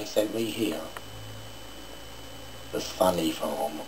They sent me here, the sunny farm.